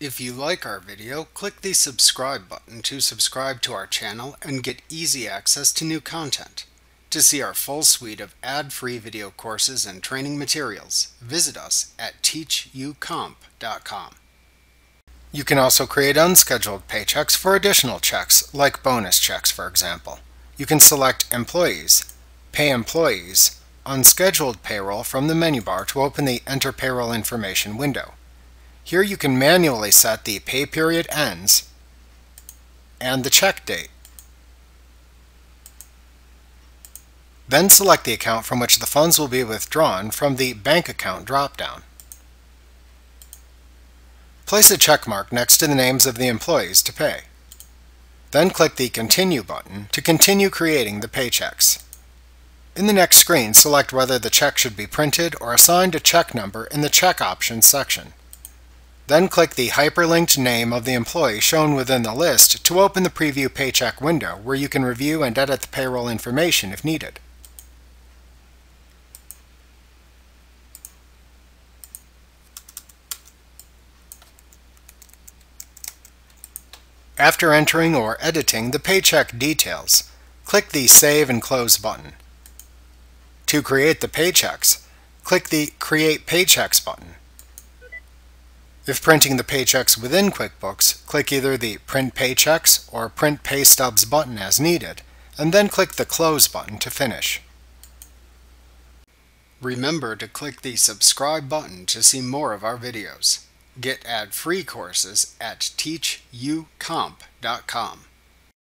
If you like our video, click the subscribe button to subscribe to our channel and get easy access to new content. To see our full suite of ad-free video courses and training materials, visit us at teachucomp.com. You can also create unscheduled paychecks for additional checks, like bonus checks, for example. You can select Employees, Pay Employees, Unscheduled Payroll from the menu bar to open the Enter Payroll Information window. Here you can manually set the pay period ends and the check date. Then select the account from which the funds will be withdrawn from the Bank Account drop-down. Place a check mark next to the names of the employees to pay. Then click the Continue button to continue creating the paychecks. In the next screen, select whether the check should be printed or assigned a check number in the Check Options section. Then click the hyperlinked name of the employee shown within the list to open the Preview Paycheck window, where you can review and edit the payroll information if needed. After entering or editing the paycheck details, click the Save and Close button. To create the paychecks, click the Create Paychecks button. If printing the paychecks within QuickBooks, click either the Print Paychecks or Print Pay Stubs button as needed, and then click the Close button to finish. Remember to click the Subscribe button to see more of our videos. Get ad-free courses at teachucomp.com.